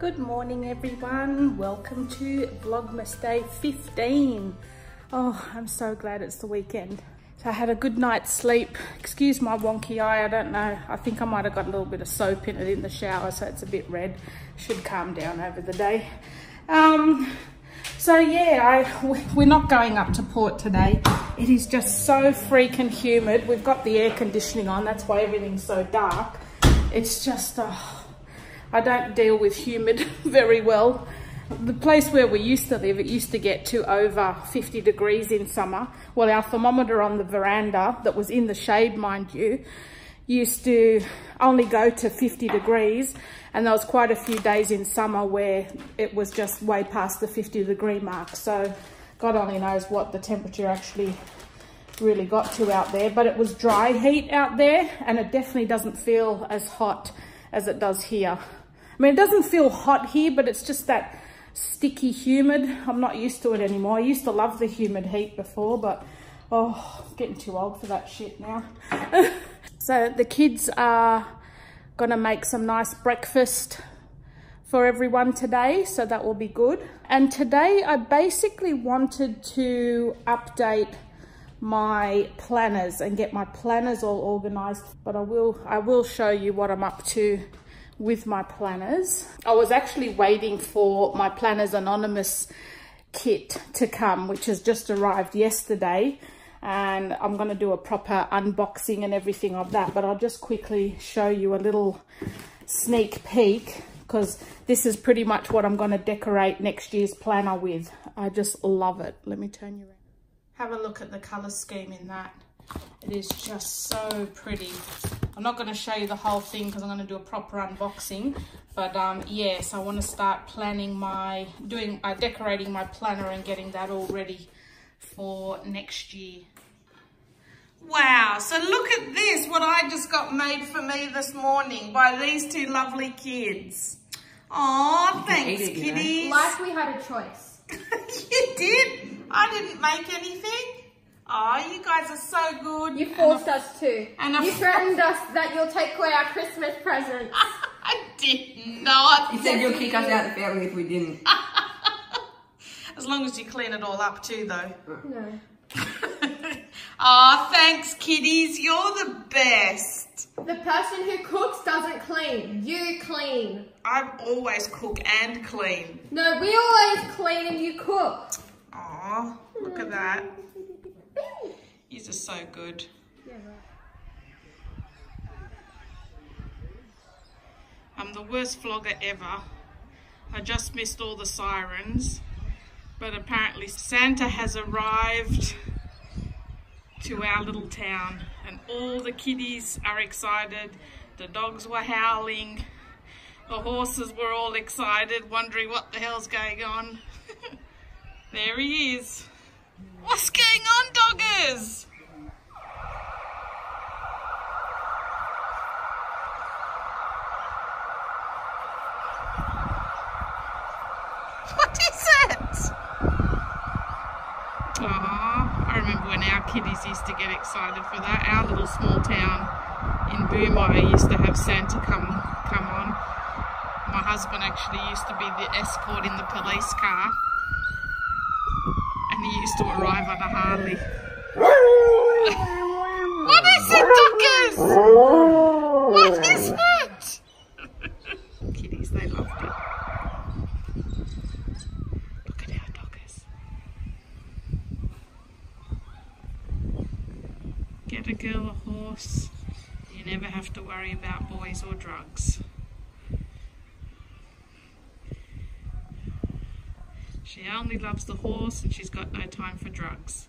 Good morning everyone, welcome to Vlogmas Day 15. Oh, I'm so glad it's the weekend. So I had a good night's sleep. Excuse my wonky eye, I don't know. I think I might have got a little bit of soap in it in the shower, so it's a bit red. Should calm down over the day. So yeah, we're not going up to port today. It is just so freaking humid. We've got the air conditioning on, that's why everything's so dark. It's just, I don't deal with humid very well. The place where we used to live, it used to get to over 50 degrees in summer. Well, our thermometer on the veranda, that was in the shade, mind you, used to only go to 50 degrees. And there was quite a few days in summer where it was just way past the 50 degree mark. So God only knows what the temperature actually really got to out there. But it was dry heat out there, and it definitely doesn't feel as hot as it does here. I mean, it doesn't feel hot here, but it's just that sticky humid. I'm not used to it anymore. I used to love the humid heat before, but oh, I'm getting too old for that shit now. So the kids are gonna make some nice breakfast for everyone today, so that will be good. And today I basically wanted to update my planners and get my planners all organized, but I will show you what I'm up to with my planners. I was actually waiting for my Planners Anonymous kit to come, which has just arrived yesterday, and I'm going to do a proper unboxing and everything of that, but I'll just quickly show you a little sneak peek, because this is pretty much what I'm going to decorate next year's planner with. I just love it. Let me turn you around. Have a look at the color scheme in that. It is just so pretty. I'm not going to show you the whole thing because I'm going to do a proper unboxing, but yes, I want to start planning my decorating my planner and getting that all ready for next year. Wow, so look at this, what I just got made for me this morning by these two lovely kids. Aw, thanks it, kiddies. Like we had a choice. You did? I didn't make anything. Oh, you guys are so good. You forced us to. And you threatened us that you'll take away our Christmas presents. I did not. You said you'll kick us out of the family if we didn't. As long as you clean it all up too, though. No. Oh, thanks, kiddies. You're the best. The person who cooks doesn't clean. You clean. I always cook and clean. No, we always clean and you cook. Aw, look at that. These are so good. Yeah, right. I'm the worst vlogger ever. I just missed all the sirens, but apparently Santa has arrived to our little town, and all the kiddies are excited. The dogs were howling. The horses were all excited, wondering what the hell's going on. There he is. What's going on, doggers? What is it? Aww, I remember when our kiddies used to get excited for that. Our little small town in Boomai used to have Santa come on. My husband actually used to be the escort in the police car. He used to arrive on a Harley. What is it, Dockers? What is it? Kitties, they love me. Look at our Dockers. Get a girl a horse. You never have to worry about boys or drugs. She only loves the horse and she's got no time for drugs.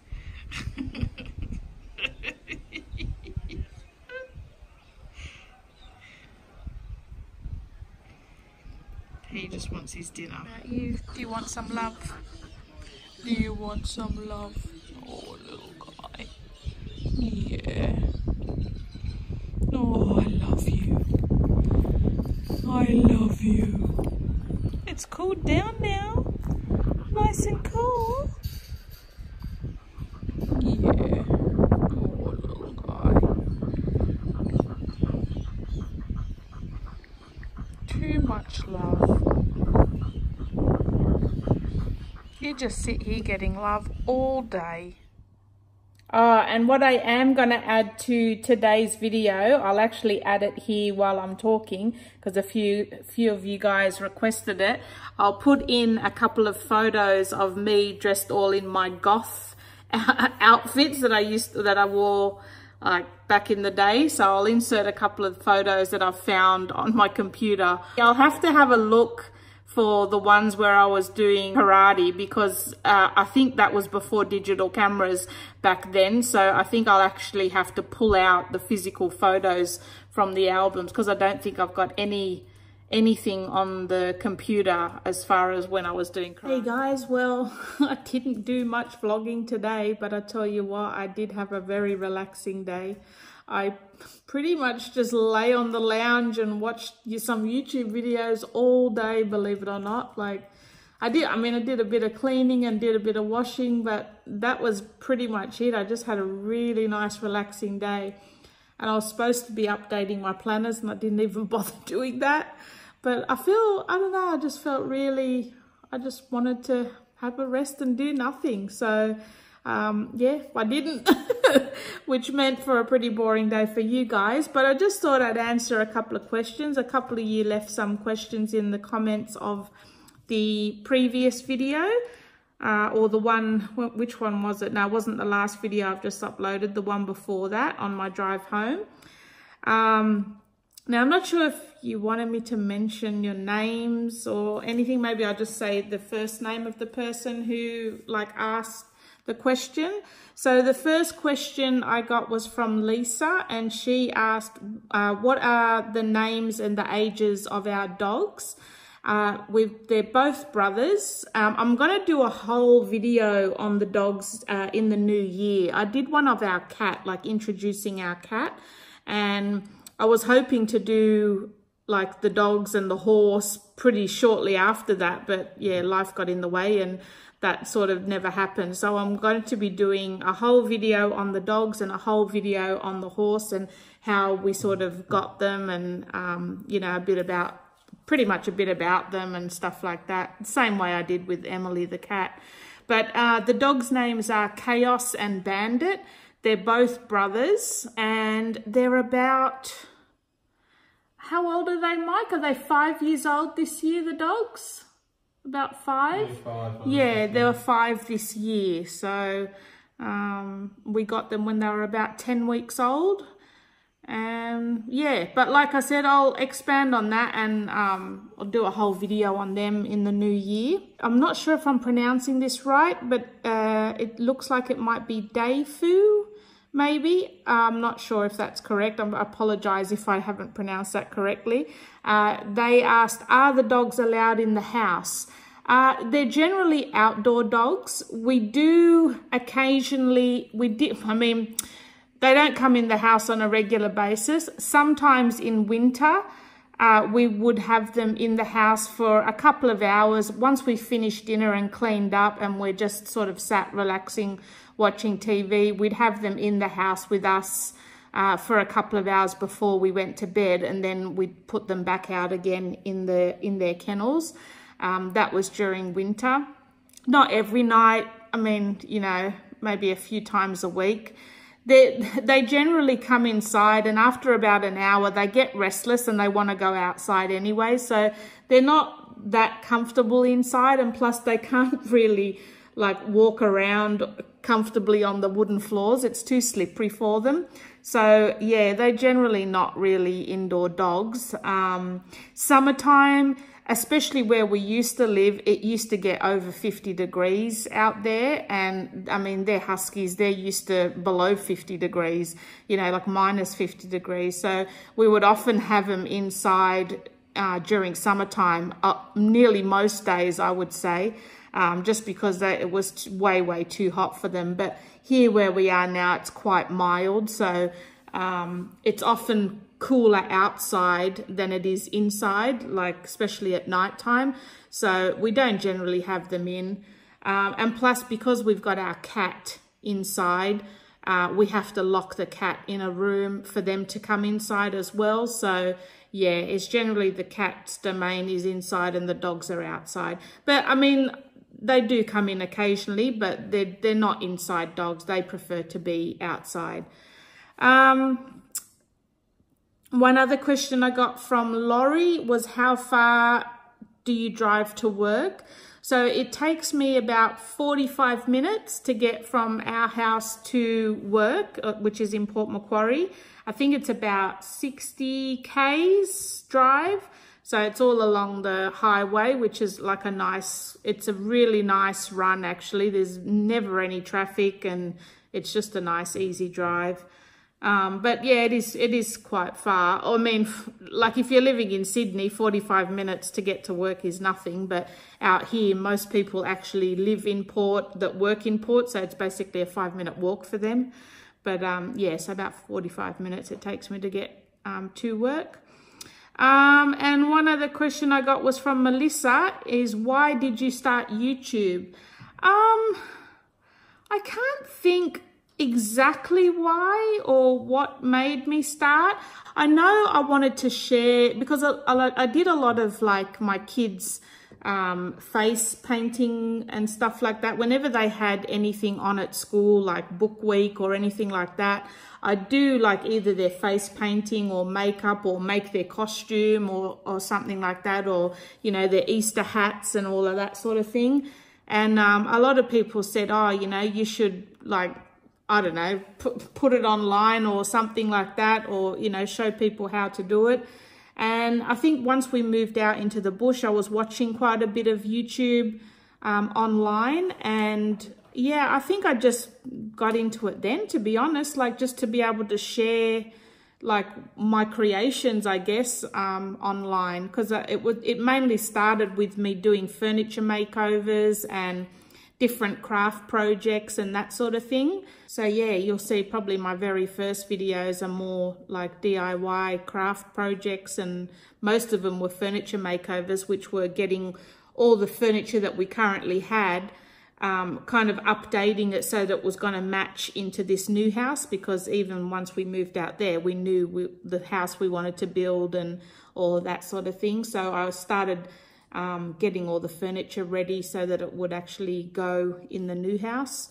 He just wants his dinner. You, do you want some love? Do you want some love? Oh, little guy. Yeah. Oh, I love you. I love you. It's cooled down now. Nice and cool. Yeah. Oh, little guy. Too much love. you just sit here getting love all day. And what I am going to add to today's video, I'll actually add it here while I'm talking because a few of you guys requested it. I'll put in a couple of photos of me dressed all in my goth outfits that I wore like back in the day. So I'll insert a couple of photos that I've found on my computer. I'll have to have a look for the ones where I was doing karate, because I think that was before digital cameras back then. So I think I'll actually have to pull out the physical photos from the albums, because I don't think I've got anything on the computer as far as when I was doing karate. Hey guys, well, I didn't do much vlogging today, but I tell you what, I did have a very relaxing day. I pretty much just lay on the lounge and watched some YouTube videos all day, believe it or not. Like I did a bit of cleaning and did a bit of washing, but that was pretty much it. I just had a really nice relaxing day, and I was supposed to be updating my planners and I didn't even bother doing that. But I feel, I don't know, I just felt really, I just wanted to have a rest and do nothing. So yeah, I didn't, which meant for a pretty boring day for you guys. But I just thought I'd answer a couple of questions. A couple of you left some questions in the comments of the previous video, or the one, which one was it? No, it wasn't the last video I've just uploaded, the one before that on my drive home. Now, I'm not sure if you wanted me to mention your names or anything. Maybe I'll just say the first name of the person who like asked the question. So the first question I got was from Lisa, and she asked, what are the names and the ages of our dogs? They're both brothers. I'm going to do a whole video on the dogs in the new year. I did one of our cat, like introducing our cat, and I was hoping to do like the dogs and the horse pretty shortly after that, but yeah, life got in the way and that sort of never happened. So I'm going to be doing a whole video on the dogs and a whole video on the horse and how we sort of got them, and you know, pretty much a bit about them and stuff like that, same way I did with Emily the cat. But the dogs' names are Chaos and Bandit. They're both brothers, and they're about, how old are they, Mike? Are they 5 years old this year, the dogs? About five? Yeah, they were 5 this year. So we got them when they were about 10 weeks old. Yeah, but like I said, I'll expand on that, and I'll do a whole video on them in the new year. I'm not sure if I'm pronouncing this right, but it looks like it might be Dayfu, maybe. I'm not sure if that's correct. I apologise if I haven't pronounced that correctly. They asked, are the dogs allowed in the house? They're generally outdoor dogs. We do occasionally, they don't come in the house on a regular basis. Sometimes in winter, we would have them in the house for a couple of hours once we finished dinner and cleaned up, and we're just sort of sat relaxing, watching TV. We'd have them in the house with us for a couple of hours before we went to bed, and then we'd put them back out again in their kennels. That was during winter. Not every night. I mean, you know, maybe a few times a week. They generally come inside, and after about an hour they get restless and they want to go outside anyway, so they're not that comfortable inside, and plus they can't really like walk around comfortably on the wooden floors. It's too slippery for them. So yeah, they're generally not really indoor dogs. Summertime, especially where we used to live, it used to get over 50 degrees out there, and I mean, they're huskies, they're used to below 50 degrees, you know, like minus 50 degrees. So we would often have them inside during summertime, nearly most days, I would say, just because it was way too hot for them. But here where we are now, it's quite mild, so it's often cooler outside than it is inside, like especially at night time, so we don't generally have them in. And plus, because we've got our cat inside, we have to lock the cat in a room for them to come inside as well. So yeah, it's generally the cat's domain is inside and the dogs are outside. But I mean, they do come in occasionally, but they're not inside dogs. They prefer to be outside. One other question I got from Laurie was, how far do you drive to work? So it takes me about 45 minutes to get from our house to work, which is in Port Macquarie. I think it's about 60 k's drive. So it's all along the highway, which is like a nice, it's a really nice run actually. There's never any traffic and it's just a nice easy drive. But yeah, it is quite far. I mean, like if you're living in Sydney, 45 minutes to get to work is nothing. But out here, most people actually live in Port, that work in Port. So it's basically a 5-minute walk for them. But yeah, so about 45 minutes it takes me to get to work. And one other question I got was from Melissa, is why did you start YouTube? I can't think exactly why or what made me start. I know I wanted to share, because I did a lot of like my kids' face painting and stuff like that. Whenever they had anything on at school, like book week or anything like that, I do like either their face painting or makeup or make their costume or something like that, or, you know, their Easter hats and all of that sort of thing. And a lot of people said, oh, you know, you should, like, I don't know, put it online or something like that, or, you know, show people how to do it. And I think once we moved out into the bush, I was watching quite a bit of YouTube online. And yeah, I think I just got into it then, to be honest, like just to be able to share like my creations, I guess, online, because it mainly started with me doing furniture makeovers and different craft projects and that sort of thing. So yeah, you'll see probably my very first videos are more like DIY craft projects, and most of them were furniture makeovers, which were getting all the furniture that we currently had, kind of updating it so that it was going to match into this new house, because even once we moved out there, we knew the house we wanted to build and all that sort of thing. So I started getting all the furniture ready so that it would actually go in the new house.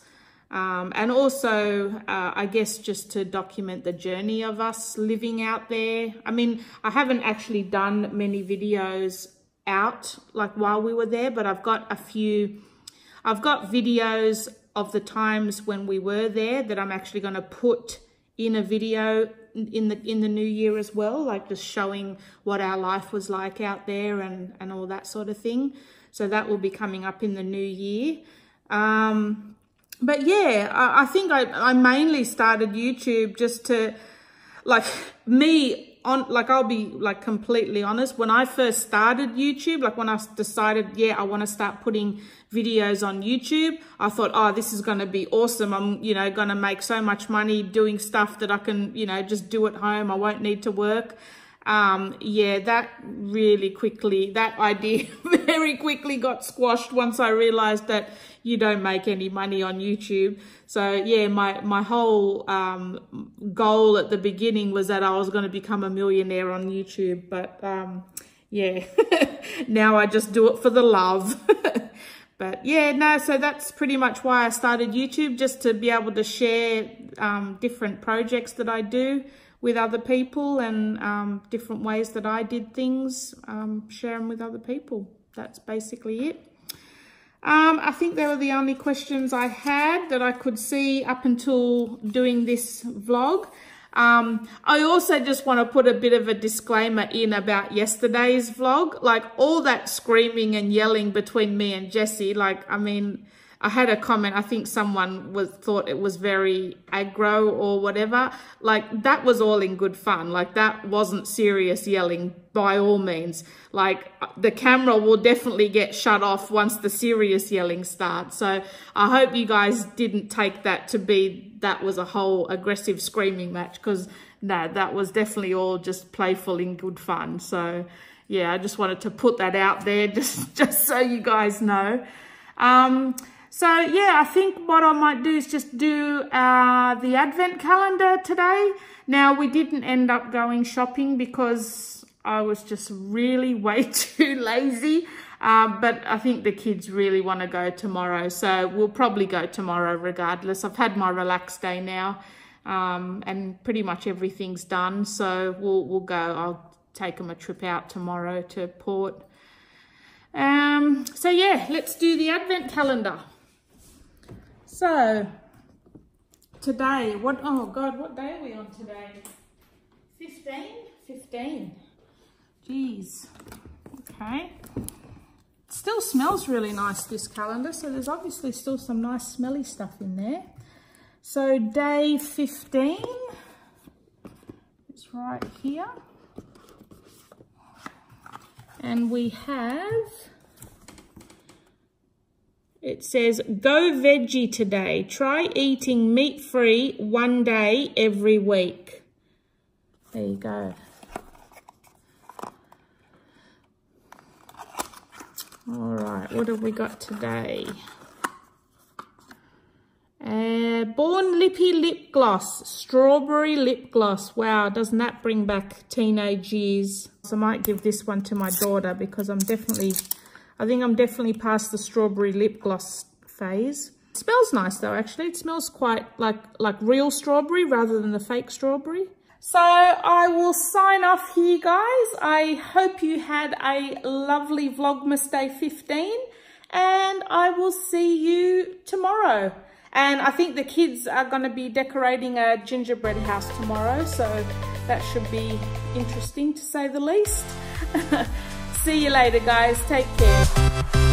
And also, I guess, just to document the journey of us living out there. I mean, I haven't actually done many videos out like while we were there, but I've got a few. I've got videos of the times when we were there that I'm actually going to put in a video in the new year as well, like just showing what our life was like out there and all that sort of thing. So that will be coming up in the new year. But yeah, I think I mainly started YouTube just to, like, me on, like, I'll be like completely honest, when I first started YouTube, like when I decided, yeah, I want to start putting videos on YouTube, I thought, oh, this is going to be awesome. I'm, you know, going to make so much money doing stuff that I can, you know, just do at home. I won't need to work. Yeah, that idea very quickly got squashed once I realized that you don't make any money on YouTube. So yeah, my whole goal at the beginning was that I was going to become a millionaire on YouTube, but yeah, now I just do it for the love. But yeah, no, so that's pretty much why I started YouTube, just to be able to share different projects that I do with other people, and different ways that I did things, share them with other people. That's basically it. I think they were the only questions I had that I could see up until doing this vlog. I also just want to put a bit of a disclaimer in about yesterday's vlog. Like, all that screaming and yelling between me and Jessie, like, I mean, I had a comment, I think someone thought it was very aggro or whatever. Like, that was all in good fun. Like, that wasn't serious yelling by all means. Like, the camera will definitely get shut off once the serious yelling starts. So I hope you guys didn't take that to be that was a whole aggressive screaming match, because no, that was definitely all just playful in good fun. So yeah, I just wanted to put that out there just so you guys know. So yeah, I think what I might do is just do the advent calendar today. Now, we didn't end up going shopping because I was just really way too lazy. But I think the kids really want to go tomorrow, so we'll probably go tomorrow regardless. I've had my relaxed day now, and pretty much everything's done, so we'll go. I'll take them a trip out tomorrow to Port. So yeah, let's do the advent calendar. So today, what day are we on today? 15. Jeez. Okay. It still smells really nice, this calendar, so there's obviously still some nice smelly stuff in there. So day 15 is right here. And we have, it says, go veggie today. Try eating meat-free one day every week. There you go. All right, what have we got today? Born Lippy Lip Gloss, Strawberry Lip Gloss. Wow, doesn't that bring back teenage years? So I might give this one to my daughter because I think I'm definitely past the strawberry lip gloss phase. It smells nice though, actually. It smells quite like real strawberry rather than the fake strawberry. So I will sign off here, guys. I hope you had a lovely Vlogmas Day 15, and I will see you tomorrow. And I think the kids are going to be decorating a gingerbread house tomorrow, so that should be interesting to say the least. See you later, guys. Take care.